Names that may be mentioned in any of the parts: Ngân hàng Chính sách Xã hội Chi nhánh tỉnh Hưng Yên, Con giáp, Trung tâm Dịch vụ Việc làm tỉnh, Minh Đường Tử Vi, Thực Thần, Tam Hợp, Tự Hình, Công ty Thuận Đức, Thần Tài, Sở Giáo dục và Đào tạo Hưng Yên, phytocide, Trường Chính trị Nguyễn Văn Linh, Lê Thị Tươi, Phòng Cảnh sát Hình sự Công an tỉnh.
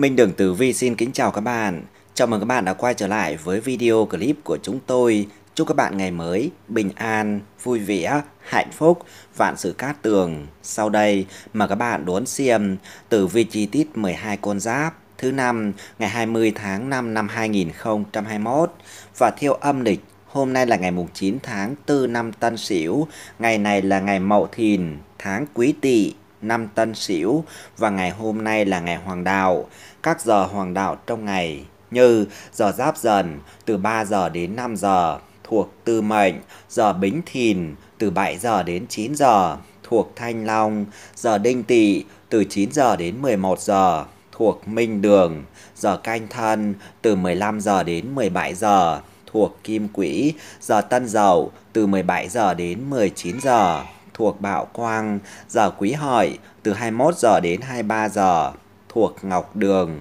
Minh Đường Tử Vi xin kính chào các bạn. Chào mừng các bạn đã quay trở lại với video clip của chúng tôi. Chúc các bạn ngày mới bình an, vui vẻ, hạnh phúc, vạn sự cát tường. Sau đây mà các bạn đón xem tử vi chi tiết 12 con giáp thứ năm ngày 20 tháng 5 năm 2021 và theo âm lịch. Hôm nay là ngày 9 tháng 4 năm Tân Sửu, ngày này là ngày Mậu Thìn, tháng Quý Tỵ, năm Tân Sửu và ngày hôm nay là ngày hoàng đạo. Các giờ hoàng đạo trong ngày như giờ Giáp Dần từ 3 giờ đến 5 giờ thuộc Tư Mệnh, giờ Bính Thìn từ 7 giờ đến 9 giờ thuộc Thanh Long, giờ Đinh Tỵ từ 9 giờ đến 11 giờ thuộc Minh Đường, giờ Canh Thân từ 15 giờ đến 17 giờ thuộc Kim Quỹ, giờ Tân Dậu từ 17 giờ đến 19 giờ thuộc Bảo Quang, giờ Quý Hợi từ 21 giờ đến 23 giờ thuộc Ngọc Đường.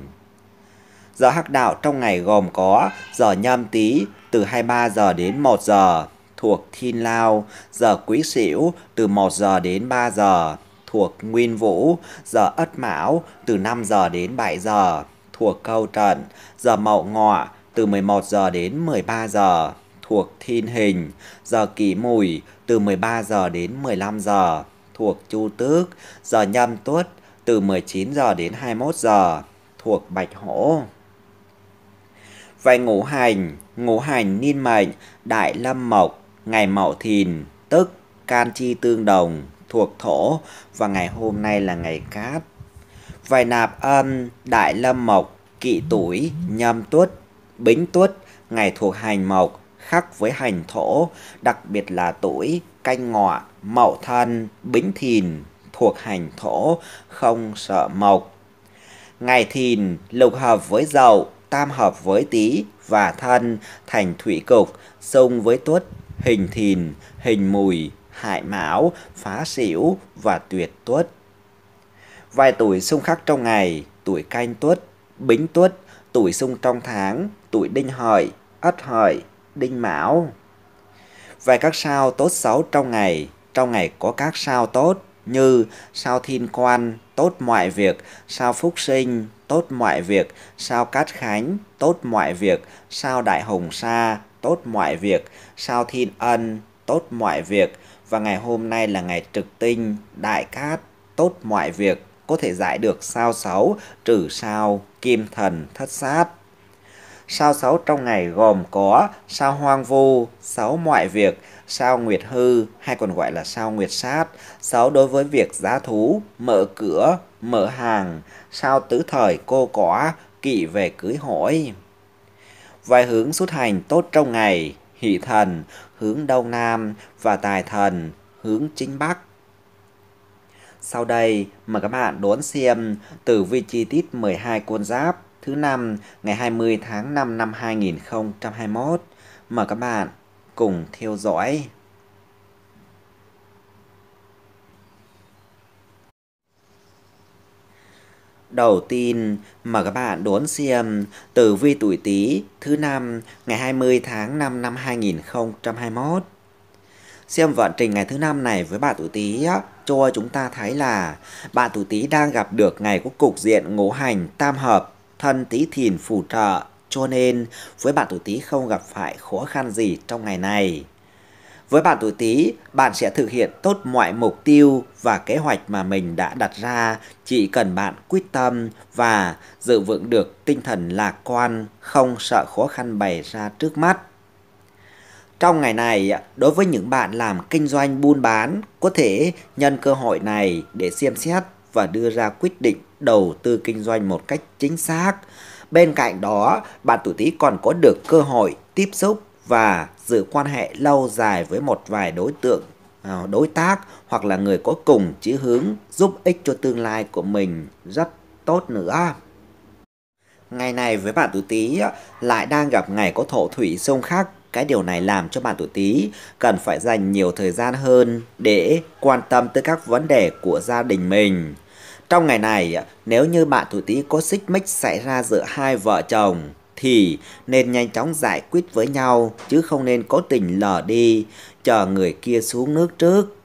Giờ hắc đạo trong ngày gồm có giờ Nhâm Tý từ 23 giờ đến 1 giờ thuộc Thiên Lao, giờ Quý Sửu từ 1 giờ đến 3 giờ thuộc Nguyên Vũ, giờ Ất Mão từ 5 giờ đến 7 giờ thuộc Câu Trận, giờ Mậu Ngọ từ 11 giờ đến 13 giờ thuộc Thiên Hình, giờ Kỷ Mùi từ 13 giờ đến 15 giờ thuộc Chu Tước, giờ Nhâm Tuất từ 19 giờ đến 21 giờ thuộc Bạch Hổ. Vậy ngũ hành niên mệnh Đại Lâm Mộc, ngày Mậu Thìn tức can chi tương đồng thuộc Thổ và ngày hôm nay là ngày Cát. Vậy nạp âm Đại Lâm Mộc, Kỷ Tuổi, Nhâm Tuất, Bính Tuất, ngày thuộc hành Mộc khắc với hành Thổ, đặc biệt là tuổi Canh Ngọ, Mậu Thân, Bính Thìn thuộc hành Thổ, không sợ Mộc. Ngày Thìn lục hợp với Dậu, tam hợp với Tý và Thân thành thủy cục, xung với Tuất, hình Thìn, hình Mùi, hại Mão, phá Sửu và tuyệt Tuất. Vài tuổi xung khắc trong ngày, tuổi Canh Tuất, Bính Tuất, tuổi xung trong tháng, tuổi Đinh Hợi, Ất Hợi, Đinh Mão. Vài các sao tốt xấu trong ngày có các sao tốt như sao Thiên Quan tốt mọi việc, sao Phúc Sinh tốt mọi việc, sao Cát Khánh tốt mọi việc, sao Đại Hồng Sa tốt mọi việc, sao Thiên Ân tốt mọi việc và ngày hôm nay là ngày trực tinh Đại Cát tốt mọi việc, có thể giải được sao xấu trừ sao Kim Thần Thất Sát. Sao xấu trong ngày gồm có sao Hoang Vu xấu mọi việc, sao Nguyệt Hư hay còn gọi là sao Nguyệt Sát xấu đối với việc giá thú, mở cửa, mở hàng, sao Tứ Thời cô cỏ, kỵ về cưới hỏi. Vài hướng xuất hành tốt trong ngày, Hỷ Thần hướng Đông Nam và Tài Thần hướng Chính Bắc. Sau đây mời các bạn đón xem tử vi chi tiết 12 con giáp thứ năm ngày 20 tháng 5 năm 2021. Mời các bạn cùng theo dõi. Đầu tiên mời các bạn đón xem tử vi tuổi Tý thứ năm ngày 20 tháng 5 năm 2021. Xem vận trình ngày thứ năm này với bạn tuổi Tý cho chúng ta thấy là bạn tuổi Tý đang gặp được ngày của cục diện ngũ hành tam hợp Thân Tý Thìn phù trợ, cho nên với bạn tuổi Tý không gặp phải khó khăn gì trong ngày này. Với bạn tuổi Tý, bạn sẽ thực hiện tốt mọi mục tiêu và kế hoạch mà mình đã đặt ra, chỉ cần bạn quyết tâm và giữ vững được tinh thần lạc quan, không sợ khó khăn bày ra trước mắt. Trong ngày này, đối với những bạn làm kinh doanh buôn bán, có thể nhân cơ hội này để xem xét và đưa ra quyết định đầu tư kinh doanh một cách chính xác. Bên cạnh đó, bạn tuổi Tý còn có được cơ hội tiếp xúc và giữ quan hệ lâu dài với một vài đối tác hoặc là người có cùng chí hướng, giúp ích cho tương lai của mình rất tốt nữa. Ngày này với bạn tuổi Tý lại đang gặp ngày có thổ thủy xung khắc. Cái điều này làm cho bạn tuổi Tý cần phải dành nhiều thời gian hơn để quan tâm tới các vấn đề của gia đình mình. Trong ngày này, nếu như bạn tuổi Tý có xích mích xảy ra giữa hai vợ chồng thì nên nhanh chóng giải quyết với nhau chứ không nên cố tình lờ đi, chờ người kia xuống nước trước.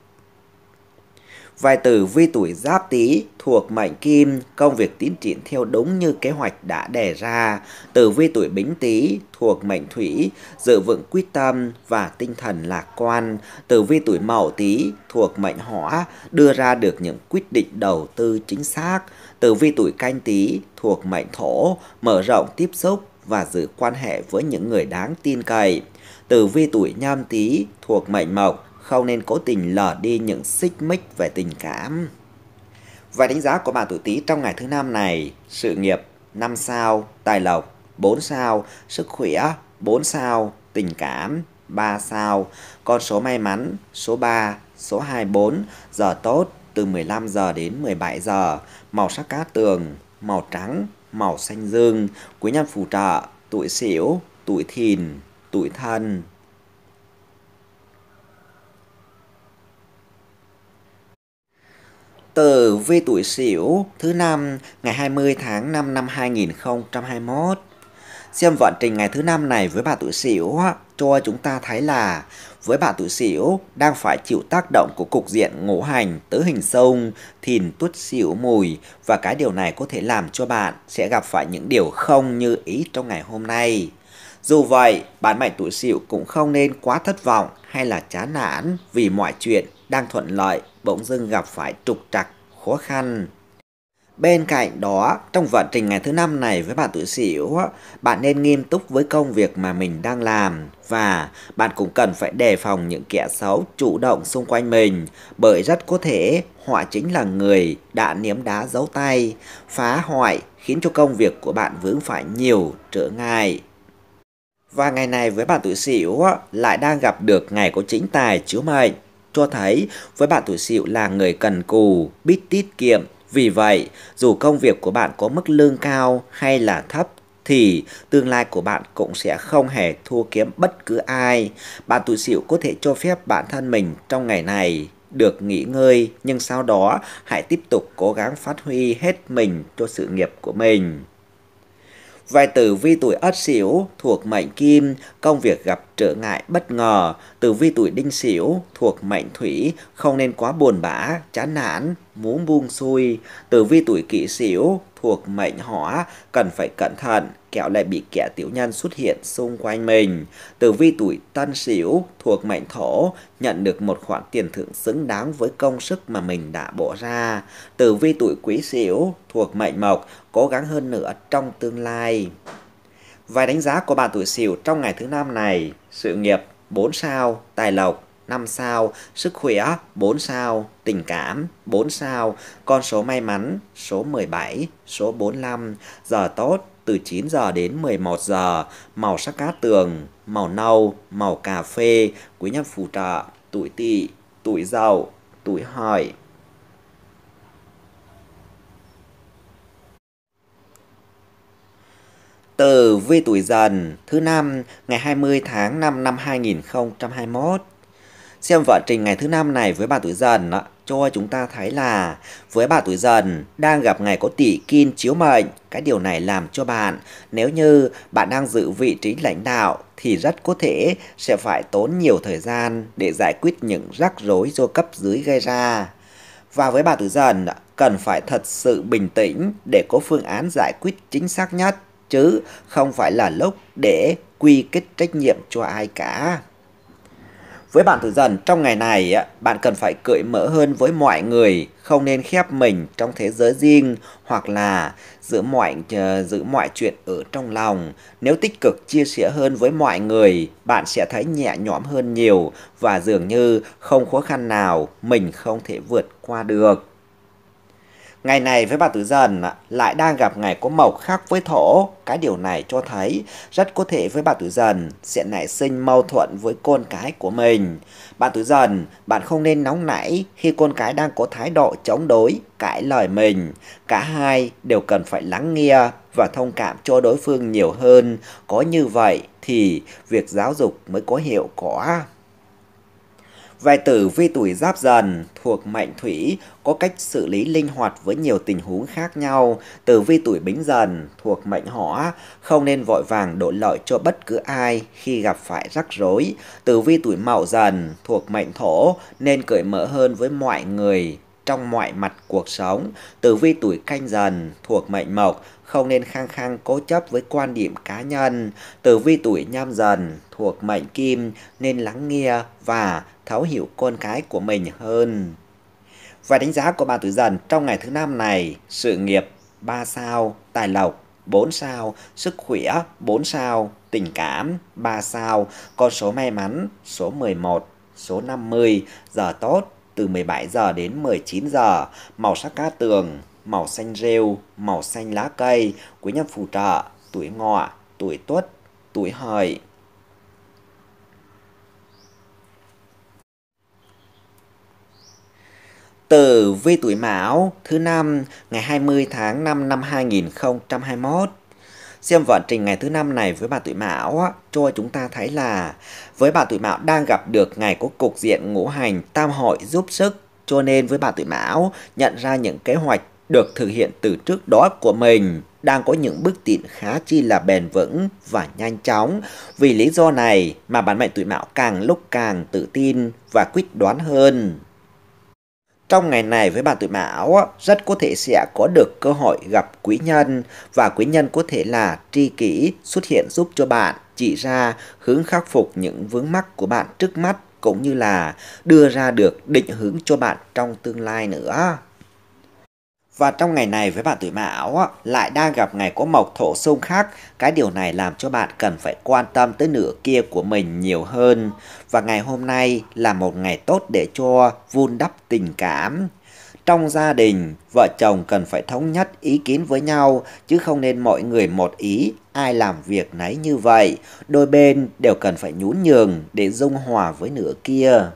Vài tử vi tuổi Giáp Tý thuộc mệnh Kim, công việc tiến triển theo đúng như kế hoạch đã đề ra. Tử vi tuổi Bính Tý thuộc mệnh Thủy, giữ vững quyết tâm và tinh thần lạc quan. Tử vi tuổi Mậu Tý thuộc mệnh Hỏa, đưa ra được những quyết định đầu tư chính xác. Tử vi tuổi Canh Tý thuộc mệnh Thổ, mở rộng tiếp xúc và giữ quan hệ với những người đáng tin cậy. Tử vi tuổi Nhâm Tý thuộc mệnh Mộc, không nên cố tình lờ đi những xích mích về tình cảm. Và đánh giá của bạn tuổi Tý trong ngày thứ năm này: sự nghiệp 5 sao, tài lộc 4 sao, sức khỏe 4 sao, tình cảm 3 sao. Con số may mắn số 3, số 24, giờ tốt từ 15 giờ đến 17 giờ. Màu sắc cát tường màu trắng, màu xanh dương. Quý nhân phù trợ tuổi Sửu, tuổi Thìn, tuổi Thân. Tử vi tuổi Sửu thứ năm ngày 20 tháng 5 năm 2021. Xem vận trình ngày thứ năm này với bạn tuổi Sửu cho chúng ta thấy là với bạn tuổi Sửu đang phải chịu tác động của cục diện ngũ hành tứ hình xung Thìn Tuất Sửu Mùi, và cái điều này có thể làm cho bạn sẽ gặp phải những điều không như ý trong ngày hôm nay. Dù vậy, bạn mệnh tuổi Sửu cũng không nên quá thất vọng hay là chán nản vì mọi chuyện đang thuận lợi bỗng dưng gặp phải trục trặc khó khăn. Bên cạnh đó, trong vận trình ngày thứ năm này với bạn tuổi Sửu, bạn nên nghiêm túc với công việc mà mình đang làm, và bạn cũng cần phải đề phòng những kẻ xấu chủ động xung quanh mình, bởi rất có thể họ chính là người đã ném đá giấu tay, phá hoại khiến cho công việc của bạn vướng phải nhiều trở ngại. Và ngày này với bạn tuổi Sửu lại đang gặp được ngày có chính tài chiếu mệnh, cho thấy với bạn tuổi Sửu là người cần cù, biết tiết kiệm. Vì vậy, dù công việc của bạn có mức lương cao hay là thấp, thì tương lai của bạn cũng sẽ không hề thua kém bất cứ ai. Bạn tuổi Sửu có thể cho phép bản thân mình trong ngày này được nghỉ ngơi, nhưng sau đó hãy tiếp tục cố gắng phát huy hết mình cho sự nghiệp của mình. Vài tử vi tuổi Ất Sửu thuộc mệnh Kim, công việc gặp trở ngại bất ngờ. Tử vi tuổi Đinh Sửu thuộc mệnh Thủy, không nên quá buồn bã, chán nản, muốn buông xuôi. Tử vi tuổi Kỷ Sửu thuộc mệnh Hỏa, cần phải cẩn thận, kẻo lại bị kẻ tiểu nhân xuất hiện xung quanh mình. Tử vi tuổi Tân Sửu thuộc mệnh Thổ, nhận được một khoản tiền thưởng xứng đáng với công sức mà mình đã bỏ ra. Tử vi tuổi Quý Sửu thuộc mệnh Mộc, cố gắng hơn nữa trong tương lai. Vài đánh giá của bạn tuổi Sửu trong ngày thứ năm này: sự nghiệp 4 sao, tài lộc 5 sao, sức khỏe 4 sao, tình cảm 4 sao, con số may mắn số 17, số 45, giờ tốt từ 9 giờ đến 11 giờ, màu sắc cát tường, màu nâu, màu cà phê, quý nhân phù trợ tuổi Tỵ, tuổi Dậu, tuổi Hợi. Tử vi tuổi Dần thứ năm ngày 20 tháng 5 năm 2021. Xem vận trình ngày thứ năm này với bạn tuổi Dần cho chúng ta thấy là với bạn tuổi Dần đang gặp ngày có Tỵ Kim chiếu mệnh. Cái điều này làm cho bạn, nếu như bạn đang giữ vị trí lãnh đạo, thì rất có thể sẽ phải tốn nhiều thời gian để giải quyết những rắc rối do cấp dưới gây ra. Và với bạn tuổi Dần cần phải thật sự bình tĩnh để có phương án giải quyết chính xác nhất, chứ không phải là lúc để quy kết trách nhiệm cho ai cả. Với bạn tuổi Dần trong ngày này, bạn cần phải cởi mở hơn với mọi người, không nên khép mình trong thế giới riêng hoặc là giữ mọi chuyện ở trong lòng. Nếu tích cực chia sẻ hơn với mọi người, bạn sẽ thấy nhẹ nhõm hơn nhiều và dường như không khó khăn nào mình không thể vượt qua được. Ngày này với bạn tuổi Dần lại đang gặp ngày có Mộc khác với Thổ. Cái điều này cho thấy rất có thể với bạn tuổi Dần sẽ nảy sinh mâu thuẫn với con cái của mình. Bạn tuổi Dần, bạn không nên nóng nảy khi con cái đang có thái độ chống đối, cãi lời mình. Cả hai đều cần phải lắng nghe và thông cảm cho đối phương nhiều hơn. Có như vậy thì việc giáo dục mới có hiệu quả. Vài tử vi tuổi Giáp Dần thuộc mệnh Thủy, có cách xử lý linh hoạt với nhiều tình huống khác nhau. Tử vi tuổi Bính Dần thuộc mệnh Hỏa, không nên vội vàng đổ lỗi cho bất cứ ai khi gặp phải rắc rối. Tử vi tuổi Mậu Dần thuộc mệnh Thổ, nên cởi mở hơn với mọi người. trong mọi mặt cuộc sống. Tử vi tuổi Canh Dần thuộc mệnh Mộc, không nên khăng khăng cố chấp với quan điểm cá nhân. Tử vi tuổi Nhâm Dần thuộc mệnh Kim, nên lắng nghe và thấu hiểu con cái của mình hơn. Và đánh giá của bạn tuổi Dần trong ngày thứ 5 này: sự nghiệp 3 sao, tài lộc 4 sao, sức khỏe 4 sao, tình cảm 3 sao, con số may mắn số 11, số 50, giờ tốt từ 17 giờ đến 19 giờ, màu sắc cát tường, màu xanh rêu, màu xanh lá cây, quý nhân phù trợ, tuổi Ngọ, tuổi Tuất, tuổi Hợi. Tử vi tuổi Mão thứ 5 ngày 20 tháng 5 năm 2021. Xem vận trình ngày thứ 5 này với bà tuổi Mão cho chúng ta thấy là với bà tuổi Mão đang gặp được ngày có cục diện ngũ hành tam hội giúp sức, cho nên với bà tuổi Mão nhận ra những kế hoạch được thực hiện từ trước đó của mình đang có những bước tiến khá chi là bền vững và nhanh chóng. Vì lý do này mà bản mệnh tuổi Mão càng lúc càng tự tin và quyết đoán hơn. Trong ngày này với bạn tuổi Mão rất có thể sẽ có được cơ hội gặp quý nhân, và quý nhân có thể là tri kỷ xuất hiện giúp cho bạn chỉ ra hướng khắc phục những vướng mắc của bạn trước mắt, cũng như là đưa ra được định hướng cho bạn trong tương lai nữa. Và trong ngày này với bạn tuổi Mão lại đang gặp ngày có mộc thổ xung khắc. Cái điều này làm cho bạn cần phải quan tâm tới nửa kia của mình nhiều hơn. Và ngày hôm nay là một ngày tốt để cho vun đắp tình cảm. Trong gia đình, vợ chồng cần phải thống nhất ý kiến với nhau, chứ không nên mọi người một ý, ai làm việc nấy như vậy. Đôi bên đều cần phải nhún nhường để dung hòa với nửa kia.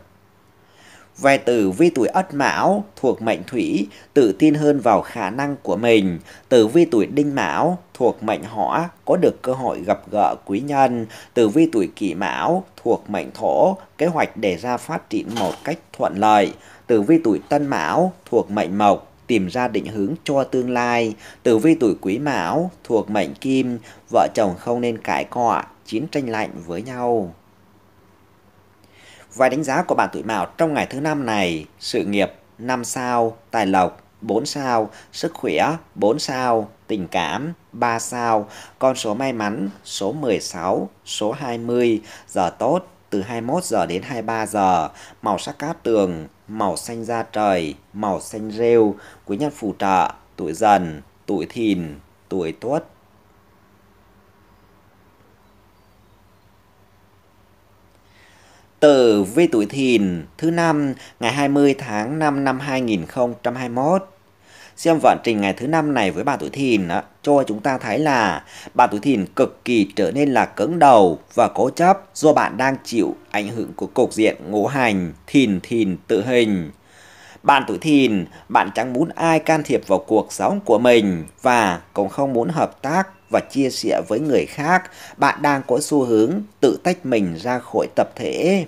Về tử vi tuổi Ất Mão thuộc mệnh Thủy, tự tin hơn vào khả năng của mình. Tử vi tuổi Đinh Mão thuộc mệnh Hỏa, có được cơ hội gặp gỡ quý nhân. Tử vi tuổi Kỷ Mão thuộc mệnh Thổ, kế hoạch đề ra phát triển một cách thuận lợi. Tử vi tuổi Tân Mão thuộc mệnh Mộc, tìm ra định hướng cho tương lai. Tử vi tuổi Quý Mão thuộc mệnh Kim, vợ chồng không nên cãi cọ, chiến tranh lạnh với nhau. Và đánh giá của bạn tuổi Mão trong ngày thứ 5 này: sự nghiệp 5 sao, tài lộc 4 sao, sức khỏe 4 sao, tình cảm 3 sao, con số may mắn số 16, số 20, giờ tốt từ 21 giờ đến 23 giờ, màu sắc cát tường, màu xanh da trời, màu xanh rêu, quý nhân phù trợ, tuổi Dần, tuổi Thìn, tuổi Tuất. Tử vi tuổi Thìn thứ 5 ngày 20 tháng 5 năm 2021. Xem vận trình ngày thứ 5 này với bà tuổi Thìn cho chúng ta thấy là bà tuổi Thìn cực kỳ trở nên là cứng đầu và cố chấp do bạn đang chịu ảnh hưởng của cục diện ngũ hành Thìn Tự Hình. Bạn tuổi Thìn, bạn chẳng muốn ai can thiệp vào cuộc sống của mình và cũng không muốn hợp tác và chia sẻ với người khác. Bạn đang có xu hướng tự tách mình ra khỏi tập thể.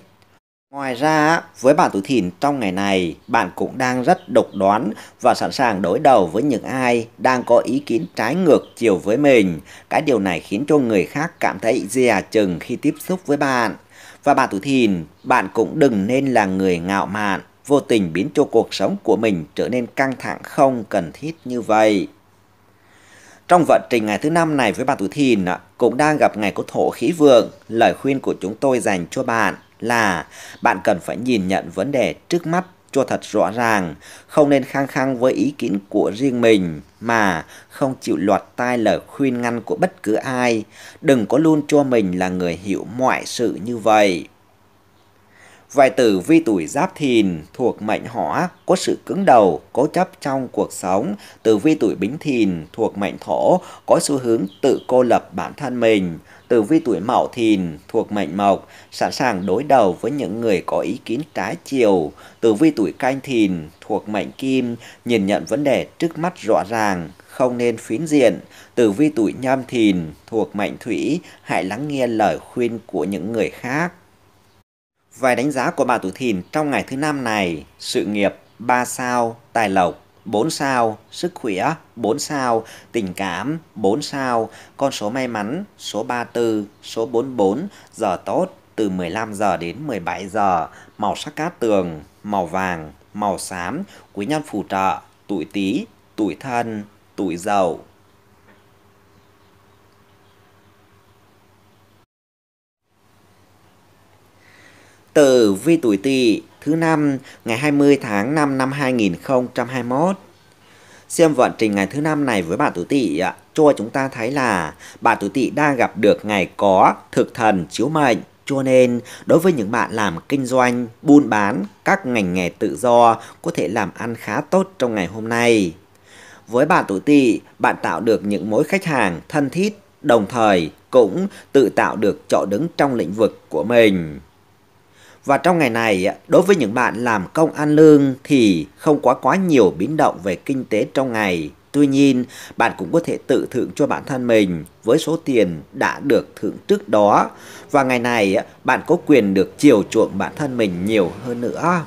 Ngoài ra, với bạn tuổi Thìn trong ngày này, bạn cũng đang rất độc đoán và sẵn sàng đối đầu với những ai đang có ý kiến trái ngược chiều với mình. Cái điều này khiến cho người khác cảm thấy dè chừng khi tiếp xúc với bạn. Và bạn tuổi Thìn, bạn cũng đừng nên là người ngạo mạn, vô tình biến cho cuộc sống của mình trở nên căng thẳng không cần thiết như vậy. Trong vận trình ngày thứ 5 này với bạn tuổi Thìn cũng đang gặp ngày có thổ khí vượng. Lời khuyên của chúng tôi dành cho bạn là bạn cần phải nhìn nhận vấn đề trước mắt cho thật rõ ràng, không nên khăng khăng với ý kiến của riêng mình mà không chịu lọt tai lời khuyên ngăn của bất cứ ai. Đừng có luôn cho mình là người hiểu mọi sự như vậy. Vài tử vi tuổi Giáp Thìn thuộc mệnh Hỏa, có sự cứng đầu, cố chấp trong cuộc sống. Tử vi tuổi Bính Thìn thuộc mệnh Thổ, có xu hướng tự cô lập bản thân mình. Tử vi tuổi Mậu Thìn thuộc mệnh Mộc, sẵn sàng đối đầu với những người có ý kiến trái chiều. Tử vi tuổi Canh Thìn thuộc mệnh Kim, nhìn nhận vấn đề trước mắt rõ ràng, không nên phiến diện. Tử vi tuổi Nhâm Thìn thuộc mệnh Thủy, hãy lắng nghe lời khuyên của những người khác. Vài đánh giá của bà tuổi Thìn trong ngày thứ 5 này: sự nghiệp 3 sao, tài lộc 4 sao, sức khỏe 4 sao, tình cảm 4 sao, con số may mắn số 34, số 44, giờ tốt từ 15 giờ đến 17 giờ, màu sắc cát tường, màu vàng, màu xám, quý nhân phù trợ, tuổi Tý, tuổi Thân, tuổi Dậu. Tử vi tuổi Tỵ thứ năm ngày 20 tháng 5 năm 2021. Xem vận trình ngày thứ năm này với bạn tuổi Tỵ cho chúng ta thấy là bạn tuổi Tỵ đang gặp được ngày có thực thần chiếu mệnh, cho nên đối với những bạn làm kinh doanh, buôn bán, các ngành nghề tự do có thể làm ăn khá tốt trong ngày hôm nay. Với bạn tuổi Tỵ, bạn tạo được những mối khách hàng thân thiết, đồng thời cũng tự tạo được chỗ đứng trong lĩnh vực của mình. Và trong ngày này, đối với những bạn làm công ăn lương thì không quá nhiều biến động về kinh tế trong ngày. Tuy nhiên, bạn cũng có thể tự thưởng cho bản thân mình với số tiền đã được thưởng trước đó. Và ngày này, bạn có quyền được chiều chuộng bản thân mình nhiều hơn nữa.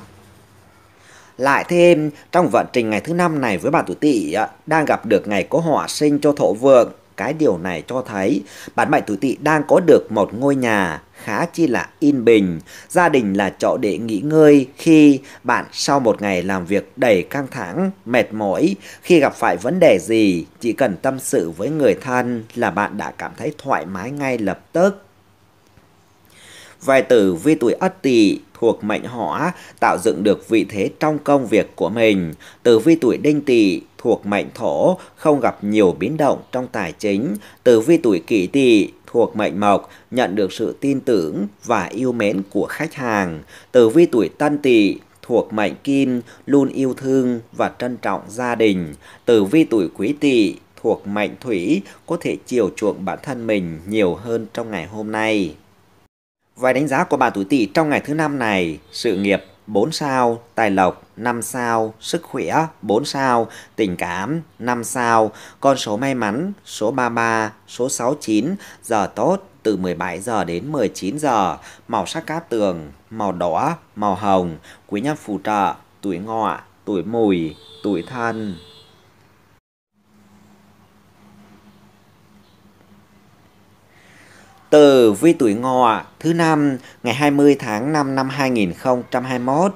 Lại thêm, trong vận trình ngày thứ năm này với bạn tuổi Tỵ đang gặp được ngày có hỏa sinh cho thổ vượng. Cái điều này cho thấy bạn tuổi Tỵ đang có được một ngôi nhà khá chi là yên bình, gia đình là chỗ để nghỉ ngơi khi bạn sau một ngày làm việc đầy căng thẳng, mệt mỏi. Khi gặp phải vấn đề gì, chỉ cần tâm sự với người thân là bạn đã cảm thấy thoải mái ngay lập tức. Về tử vi tuổi Ất Tỵ thuộc mệnh Hỏa, tạo dựng được vị thế trong công việc của mình. Tử vi tuổi Đinh Tỵ thuộc mệnh Thổ, không gặp nhiều biến động trong tài chính. Tử vi tuổi Kỷ Tỵ thuộc mệnh Mộc, nhận được sự tin tưởng và yêu mến của khách hàng. Tử vi tuổi Tân Tỵ thuộc mệnh Kim, luôn yêu thương và trân trọng gia đình. Tử vi tuổi Quý Tỵ thuộc mệnh Thủy, có thể chiều chuộng bản thân mình nhiều hơn trong ngày hôm nay. Vài đánh giá của bạn tuổi Tỵ trong ngày thứ năm này: sự nghiệp 4 sao, tài lộc 5 sao, sức khỏe 4 sao, tình cảm 5 sao, con số may mắn số 33, số 69, giờ tốt từ 17 giờ đến 19 giờ, màu sắc cát tường màu đỏ, màu hồng, quý nhân phù trợ, tuổi Ngọ, tuổi Mùi, tuổi Thân. Tử vi tuổi Ngọ thứ năm ngày 20 tháng 5 năm 2021.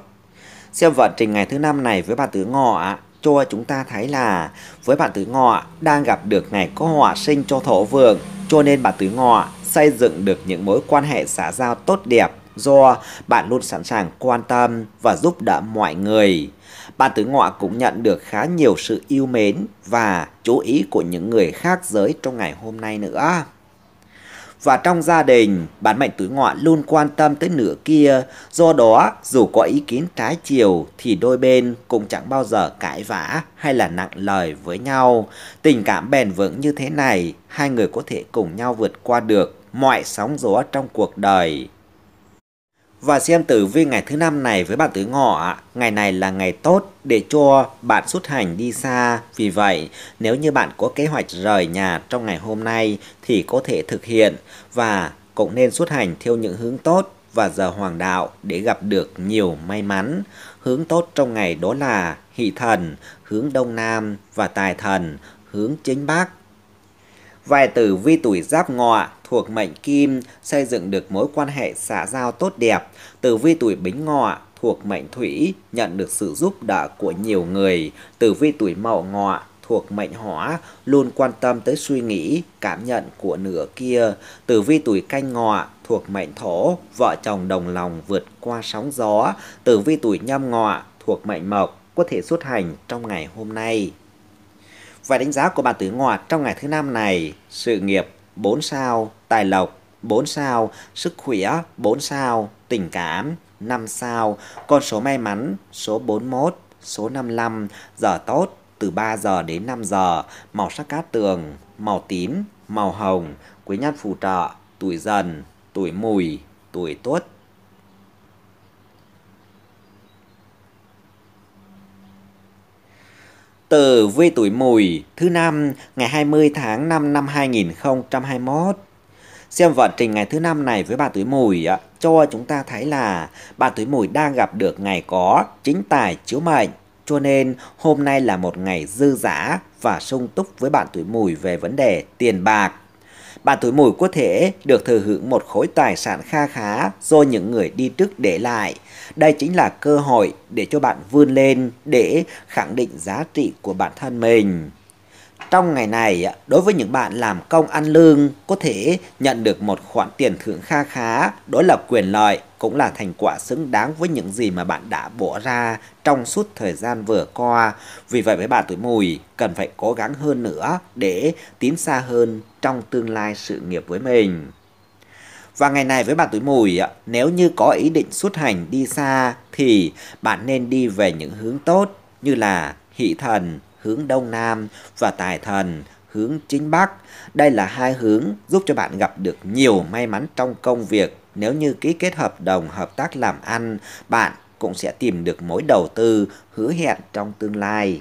Xem vận trình ngày thứ năm này với bạn tuổi Ngọ cho chúng ta thấy là với bạn tuổi Ngọ đang gặp được ngày có hỏa sinh cho thổ vượng, cho nên bạn tuổi Ngọ xây dựng được những mối quan hệ xã giao tốt đẹp do bạn luôn sẵn sàng quan tâm và giúp đỡ mọi người. Bạn tuổi Ngọ cũng nhận được khá nhiều sự yêu mến và chú ý của những người khác giới trong ngày hôm nay nữa. Và trong gia đình, bản mệnh tuổi Ngọ luôn quan tâm tới nửa kia, do đó dù có ý kiến trái chiều thì đôi bên cũng chẳng bao giờ cãi vã hay là nặng lời với nhau. Tình cảm bền vững như thế này, hai người có thể cùng nhau vượt qua được mọi sóng gió trong cuộc đời. Và xem tử vi ngày thứ năm này với bạn tuổi Ngọ, ngày này là ngày tốt để cho bạn xuất hành đi xa. Vì vậy, nếu như bạn có kế hoạch rời nhà trong ngày hôm nay thì có thể thực hiện, và cũng nên xuất hành theo những hướng tốt và giờ hoàng đạo để gặp được nhiều may mắn. Hướng tốt trong ngày đó là Hỷ Thần, hướng Đông Nam, và Tài Thần, hướng Chính Bắc. Về tử vi tuổi Giáp Ngọ thuộc mệnh Kim, xây dựng được mối quan hệ xã giao tốt đẹp. Tử vi tuổi Bính Ngọ thuộc mệnh Thủy, nhận được sự giúp đỡ của nhiều người. Tử vi tuổi Mậu Ngọ thuộc mệnh Hỏa, luôn quan tâm tới suy nghĩ, cảm nhận của nửa kia. Tử vi tuổi Canh Ngọ thuộc mệnh Thổ, vợ chồng đồng lòng vượt qua sóng gió. Tử vi tuổi Nhâm Ngọ thuộc mệnh Mộc, có thể xuất hành trong ngày hôm nay. Và đánh giá của bạn tuổi Ngọ trong ngày thứ năm này: sự nghiệp 4 sao, tài lộc 4 sao, sức khỏe 4 sao, tình cảm 5 sao, con số may mắn số 41, số 55, giờ tốt từ 3 giờ đến 5 giờ, màu sắc cát tường màu tím, màu hồng, quý nhân phù trợ, tuổi Dần, tuổi Mùi, tuổi Tuất. Tử vi tuổi Mùi thứ năm ngày 20 tháng 5 năm 2021. Xem vận trình ngày thứ năm này với bạn tuổi Mùi cho chúng ta thấy là bạn tuổi Mùi đang gặp được ngày có chính tài chiếu mệnh, cho nên hôm nay là một ngày dư dả và sung túc với bạn tuổi Mùi về vấn đề tiền bạc. Bạn tuổi Mùi có thể được thừa hưởng một khối tài sản kha khá do những người đi trước để lại. Đây chính là cơ hội để cho bạn vươn lên, để khẳng định giá trị của bản thân mình. Trong ngày này, đối với những bạn làm công ăn lương, có thể nhận được một khoản tiền thưởng kha khá, đó là quyền lợi, cũng là thành quả xứng đáng với những gì mà bạn đã bỏ ra trong suốt thời gian vừa qua. Vì vậy với bạn tuổi Mùi, cần phải cố gắng hơn nữa để tiến xa hơn trong tương lai sự nghiệp với mình. Và ngày này với bạn tuổi Mùi, nếu như có ý định xuất hành đi xa thì bạn nên đi về những hướng tốt như là Hỷ Thần hướng Đông Nam và Tài Thần hướng Chính Bắc. Đây là hai hướng giúp cho bạn gặp được nhiều may mắn trong công việc. Nếu như ký kết hợp đồng hợp tác làm ăn, bạn cũng sẽ tìm được mối đầu tư hứa hẹn trong tương lai.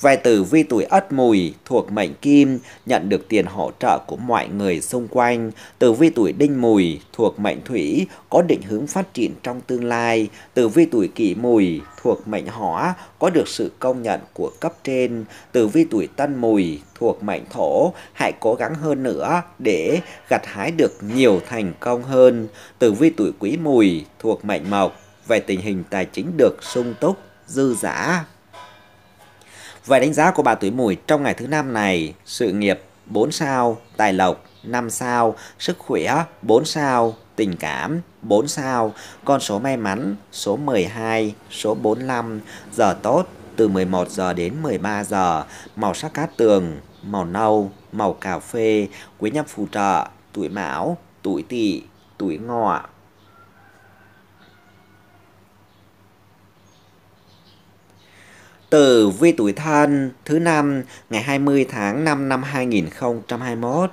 Về tử vi tuổi Ất Mùi thuộc mệnh Kim nhận được tiền hỗ trợ của mọi người xung quanh. Tử vi tuổi Đinh Mùi thuộc mệnh Thủy có định hướng phát triển trong tương lai. Tử vi tuổi Kỷ Mùi thuộc mệnh Hỏa có được sự công nhận của cấp trên. Tử vi tuổi Tân Mùi thuộc mệnh Thổ hãy cố gắng hơn nữa để gặt hái được nhiều thành công hơn. Tử vi tuổi Quý Mùi thuộc mệnh Mộc về tình hình tài chính được sung túc, dư dả. Về đánh giá của bạn tuổi Mùi trong ngày thứ 5 này, sự nghiệp 4 sao, tài lộc 5 sao, sức khỏe 4 sao, tình cảm 4 sao, con số may mắn số 12, số 45, giờ tốt từ 11 giờ đến 13 giờ, màu sắc cát tường, màu nâu, màu cà phê, quý nhân phù trợ, tuổi Mão, tuổi Tỵ, tuổi Ngọ. Tử vi tuổi Thân thứ năm ngày 20 tháng 5 năm 2021.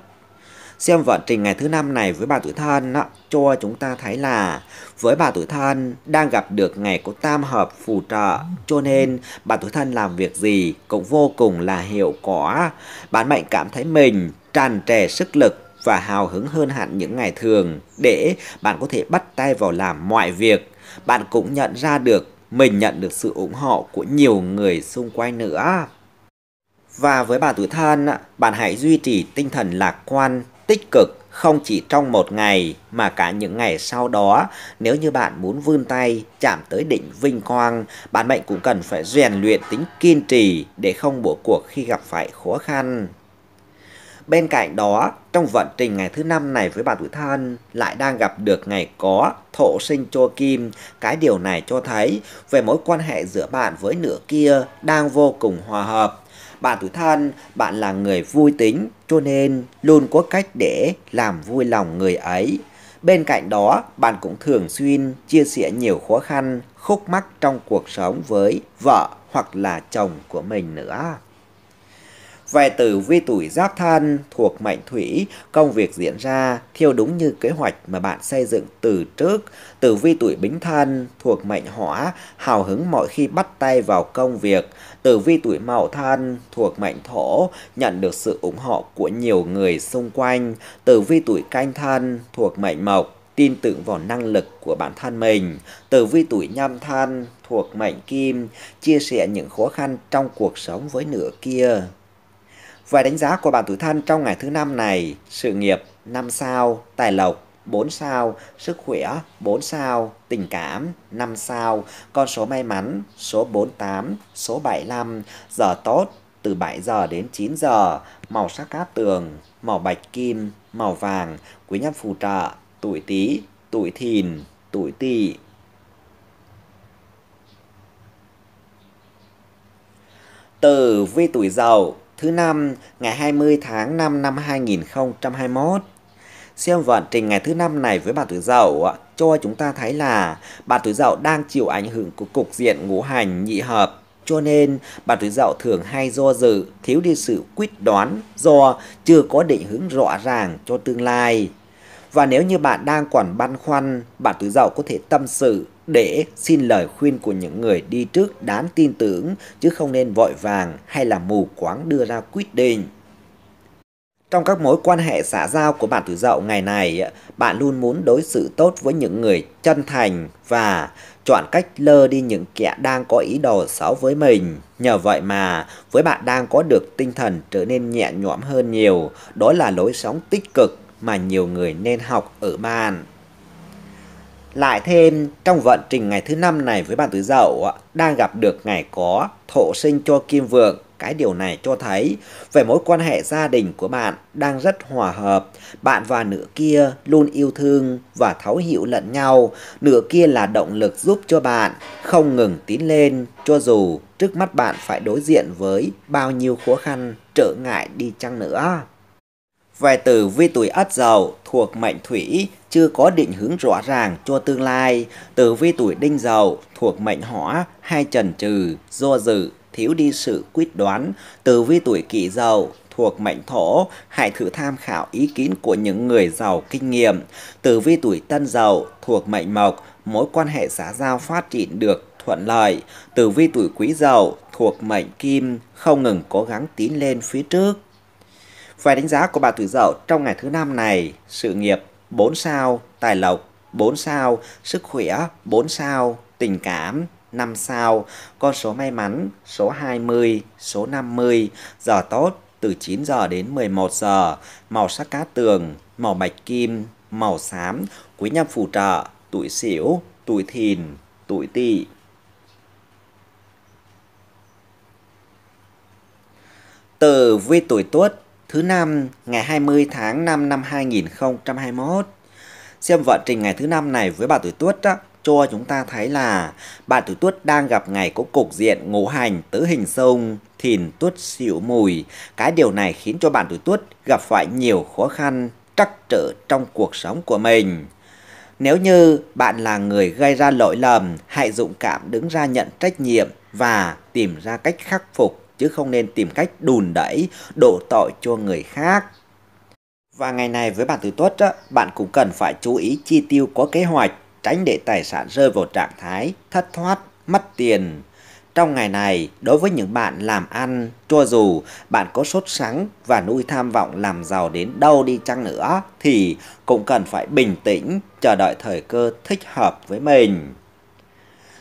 Xem vận trình ngày thứ năm này với bà tuổi Thân cho chúng ta thấy là với bà tuổi Thân đang gặp được ngày có tam hợp phù trợ, cho nên bà tuổi Thân làm việc gì cũng vô cùng là hiệu quả. Bản mệnh cảm thấy mình tràn trề sức lực và hào hứng hơn hẳn những ngày thường để bạn có thể bắt tay vào làm mọi việc. Bạn cũng nhận ra được mình nhận được sự ủng hộ của nhiều người xung quanh nữa. Và với bà tuổi Thân, bạn hãy duy trì tinh thần lạc quan, tích cực không chỉ trong một ngày mà cả những ngày sau đó. Nếu như bạn muốn vươn tay chạm tới đỉnh vinh quang, bản mệnh cũng cần phải rèn luyện tính kiên trì để không bỏ cuộc khi gặp phải khó khăn. Bên cạnh đó, trong vận trình ngày thứ năm này với bà tuổi Thân lại đang gặp được ngày có thổ sinh cho Kim. Cái điều này cho thấy về mối quan hệ giữa bạn với nửa kia đang vô cùng hòa hợp. Bạn tuổi Thân, bạn là người vui tính cho nên luôn có cách để làm vui lòng người ấy. Bên cạnh đó, bạn cũng thường xuyên chia sẻ nhiều khó khăn, khúc mắc trong cuộc sống với vợ hoặc là chồng của mình nữa. Về tử vi tuổi Giáp Thân thuộc mệnh Thủy, công việc diễn ra theo đúng như kế hoạch mà bạn xây dựng từ trước. Tử vi tuổi Bính Thân thuộc mệnh Hỏa, hào hứng mọi khi bắt tay vào công việc. Tử vi tuổi Mậu Thân thuộc mệnh Thổ, nhận được sự ủng hộ của nhiều người xung quanh. Tử vi tuổi Canh Thân thuộc mệnh Mộc, tin tưởng vào năng lực của bản thân mình. Tử vi tuổi Nhâm Thân thuộc mệnh Kim, chia sẻ những khó khăn trong cuộc sống với nửa kia. Về đánh giá của bạn tuổi Thân trong ngày thứ 5 này, sự nghiệp 5 sao, tài lộc 4 sao, sức khỏe 4 sao, tình cảm 5 sao, con số may mắn số 48, số 75, giờ tốt từ 7 giờ đến 9 giờ, màu sắc cát tường, màu bạch kim, màu vàng, quý nhân phù trợ, tuổi Tý, tuổi Thìn, tuổi Tỵ. Tử vi tuổi Dậu thứ năm ngày 20 tháng 5 năm 2021. Xem vận trình ngày thứ năm này với bạn tuổi Dậu cho chúng ta thấy là bạn tuổi Dậu đang chịu ảnh hưởng của cục diện ngũ hành nhị hợp, cho nên bạn tuổi Dậu thường hay do dự, thiếu đi sự quyết đoán do chưa có định hướng rõ ràng cho tương lai. Và nếu như bạn đang còn băn khoăn, bạn tuổi Dậu có thể tâm sự để xin lời khuyên của những người đi trước đáng tin tưởng, chứ không nên vội vàng hay là mù quáng đưa ra quyết định. Trong các mối quan hệ xã giao của bạn Tử Dậu ngày này, bạn luôn muốn đối xử tốt với những người chân thành và chọn cách lơ đi những kẻ đang có ý đồ xấu với mình. Nhờ vậy mà với bạn đang có được tinh thần trở nên nhẹ nhõm hơn nhiều. Đó là lối sống tích cực mà nhiều người nên học ở bạn. Lại thêm, trong vận trình ngày thứ năm này với bạn Tử Dậu đang gặp được ngày có thổ sinh cho kim vượng. Cái điều này cho thấy về mối quan hệ gia đình của bạn đang rất hòa hợp. Bạn và nửa kia luôn yêu thương và thấu hiểu lẫn nhau. Nửa kia là động lực giúp cho bạn không ngừng tiến lên, cho dù trước mắt bạn phải đối diện với bao nhiêu khó khăn, trở ngại đi chăng nữa. Về tử vi tuổi Ất Dậu thuộc mệnh Thủy chưa có định hướng rõ ràng cho tương lai. Tử vi tuổi Đinh Dậu thuộc mệnh Hỏa hay chần chừ, do dự, thiếu đi sự quyết đoán. Tử vi tuổi Kỷ Dậu thuộc mệnh Thổ, hãy thử tham khảo ý kiến của những người giàu kinh nghiệm. Tử vi tuổi Tân Dậu thuộc mệnh Mộc, mối quan hệ xã giao phát triển được thuận lợi. Tử vi tuổi Quý Dậu thuộc mệnh Kim, không ngừng cố gắng tiến lên phía trước. Về đánh giá của bạn Tử Dậu trong ngày thứ năm này, sự nghiệp 4 sao, tài lộc 4 sao, sức khỏe 4 sao, tình cảm 5 sao, con số may mắn số 20, số 50, giờ tốt từ 9 giờ đến 11 giờ, màu sắc cát tường, màu bạch kim, màu xám, quý nhân phù trợ, tuổi Sửu, tuổi Thìn, tuổi Tỵ. Tử vi tuổi Tuất thứ năm ngày 20 tháng 5 năm 2021. Xem vận trình ngày thứ năm này với bạn tuổi Tuất đó, cho chúng ta thấy là bạn tuổi Tuất đang gặp ngày có cục diện ngũ hành tứ hình xung, Thìn Tuất Sửu Mùi. Cái điều này khiến cho bạn tuổi Tuất gặp phải nhiều khó khăn, trắc trở trong cuộc sống của mình. Nếu như bạn là người gây ra lỗi lầm, hãy dũng cảm đứng ra nhận trách nhiệm và tìm ra cách khắc phục, chứ không nên tìm cách đùn đẩy, đổ tội cho người khác. Và ngày này với bạn tuổi Tuất, bạn cũng cần phải chú ý chi tiêu có kế hoạch, tránh để tài sản rơi vào trạng thái thất thoát, mất tiền. Trong ngày này, đối với những bạn làm ăn, cho dù bạn có sốt sắng và nuôi tham vọng làm giàu đến đâu đi chăng nữa, thì cũng cần phải bình tĩnh, chờ đợi thời cơ thích hợp với mình.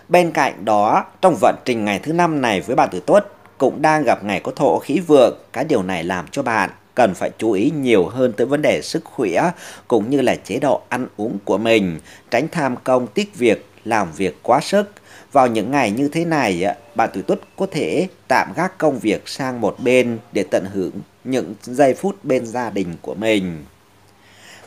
Bên cạnh đó, trong vận trình ngày thứ năm này với bạn tuổi Tuất, cũng đang gặp ngày có thổ khí vượng. Cái điều này làm cho bạn cần phải chú ý nhiều hơn tới vấn đề sức khỏe cũng như là chế độ ăn uống của mình, tránh tham công tiếc việc, làm việc quá sức. Vào những ngày như thế này, bạn tuổi Tuất có thể tạm gác công việc sang một bên để tận hưởng những giây phút bên gia đình của mình.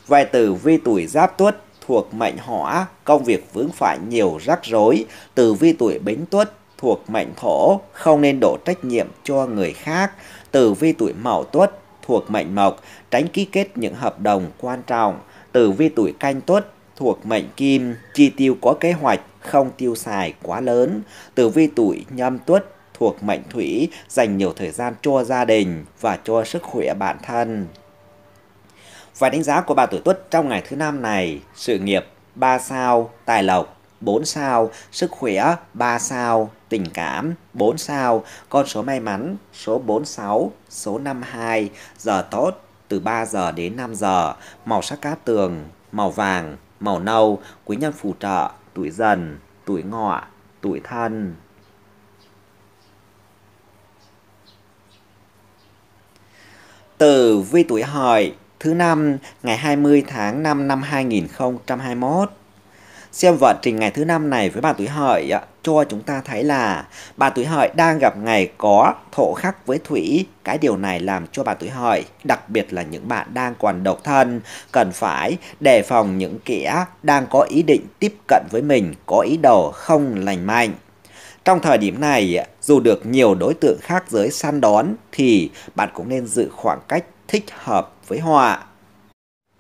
Về tử vi tuổi Giáp Tuất thuộc mệnh Hỏa, công việc vướng phải nhiều rắc rối. Tử vi tuổi Bính Tuất thuộc mệnh Thổ, không nên đổ trách nhiệm cho người khác. Tử vi tuổi Mậu Tuất thuộc mệnh Mộc, tránh ký kết những hợp đồng quan trọng. Tử vi tuổi Canh Tuất thuộc mệnh Kim, chi tiêu có kế hoạch, không tiêu xài quá lớn. Tử vi tuổi Nhâm Tuất thuộc mệnh Thủy, dành nhiều thời gian cho gia đình và cho sức khỏe bản thân. Và đánh giá của bạn tuổi Tuất trong ngày thứ năm này, sự nghiệp 3 sao, tài lộc 4 sao, sức khỏe 3 sao, tình cảm 4 sao, con số may mắn số 46, số 52, giờ tốt từ 3 giờ đến 5 giờ, màu sắc cát tường, màu vàng, màu nâu, quý nhân phù trợ, tuổi Dần, tuổi Ngọ, tuổi Thân. Tử vi tuổi Hợi thứ năm ngày 20 tháng 5 năm 2021. Xem vận trình ngày thứ năm này với bạn tuổi Hợi cho chúng ta thấy là bạn tuổi Hợi đang gặp ngày có thổ khắc với Thủy. Cái điều này làm cho bạn tuổi Hợi, đặc biệt là những bạn đang còn độc thân, cần phải đề phòng những kẻ đang có ý định tiếp cận với mình, có ý đồ không lành mạnh. Trong thời điểm này, dù được nhiều đối tượng khác giới săn đón, thì bạn cũng nên giữ khoảng cách thích hợp với họ.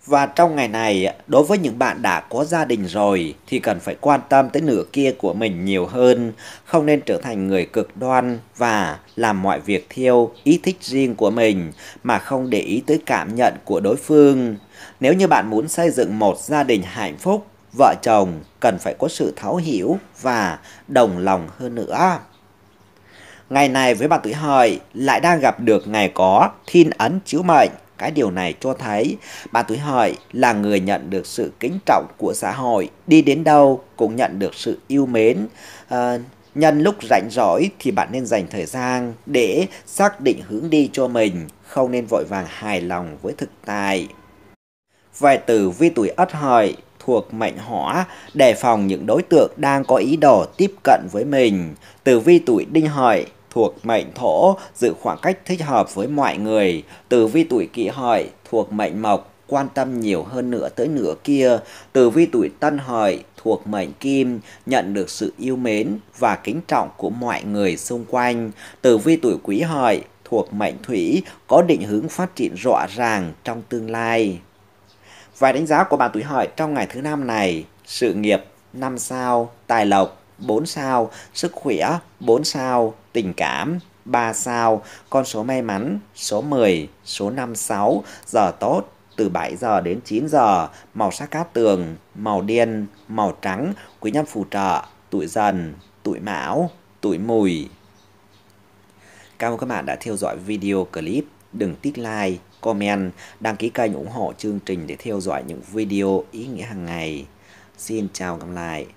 Và trong ngày này, đối với những bạn đã có gia đình rồi thì cần phải quan tâm tới nửa kia của mình nhiều hơn. Không nên trở thành người cực đoan và làm mọi việc theo ý thích riêng của mình mà không để ý tới cảm nhận của đối phương. Nếu như bạn muốn xây dựng một gia đình hạnh phúc, vợ chồng cần phải có sự thấu hiểu và đồng lòng hơn nữa. Ngày này với bạn tuổi Hợi lại đang gặp được ngày có thiên ấn chiếu mệnh. Cái điều này cho thấy bạn tuổi Hợi là người nhận được sự kính trọng của xã hội, đi đến đâu cũng nhận được sự yêu mến. Nhân lúc rảnh rỗi thì bạn nên dành thời gian để xác định hướng đi cho mình, không nên vội vàng hài lòng với thực tại. Về tử vi tuổi Ất Hợi thuộc mệnh Hỏa, đề phòng những đối tượng đang có ý đồ tiếp cận với mình. Tử vi tuổi Đinh Hợi thuộc mệnh Thổ, giữ khoảng cách thích hợp với mọi người. Tử vi tuổi Kỷ Hợi thuộc mệnh Mộc, quan tâm nhiều hơn nữa tới nửa kia. Tử vi tuổi Tân Hợi thuộc mệnh Kim, nhận được sự yêu mến và kính trọng của mọi người xung quanh. Tử vi tuổi Quý Hợi thuộc mệnh Thủy, có định hướng phát triển rõ ràng trong tương lai. Vài đánh giá của bạn tuổi Hợi trong ngày thứ năm này: sự nghiệp 5 sao, tài lộc 4 sao, sức khỏe 4 sao, tình cảm 3 sao, con số may mắn số 10, số 56, giờ tốt từ 7 giờ đến 9 giờ, màu sắc cát tường, màu đen, màu trắng, quý nhân phù trợ, tuổi Dần, tuổi Mão, tuổi Mùi. Cảm ơn các bạn đã theo dõi video clip. Đừng tích like, comment, đăng ký kênh ủng hộ chương trình để theo dõi những video ý nghĩa hàng ngày. Xin chào gặp lại.